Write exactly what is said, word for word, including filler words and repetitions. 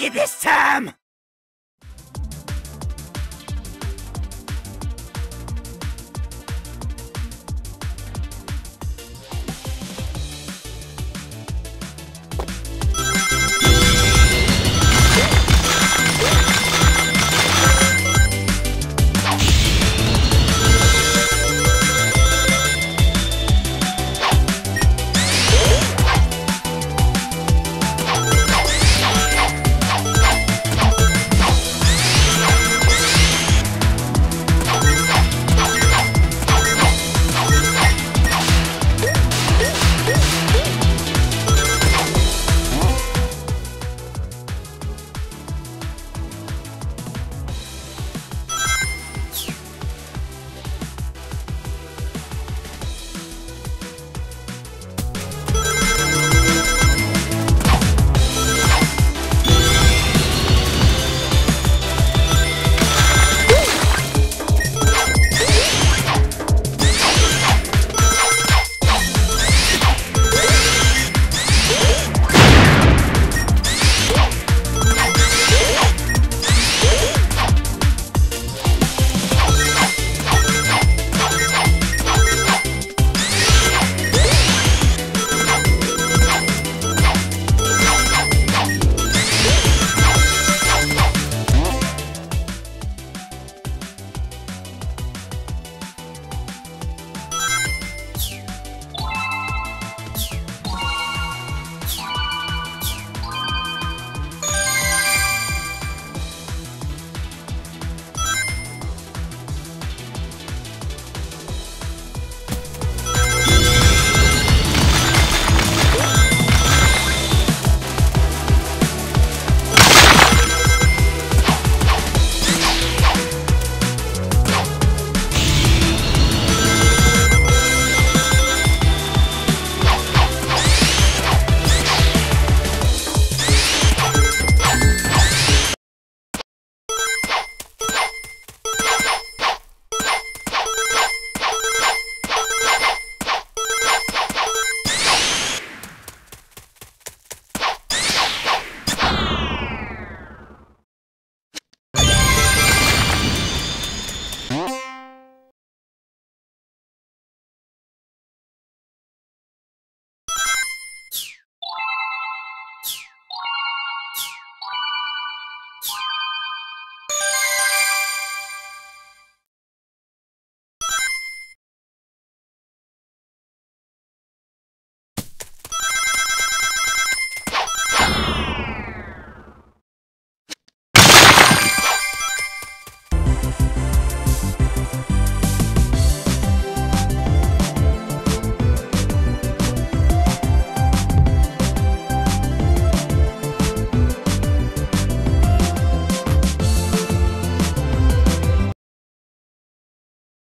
you this time!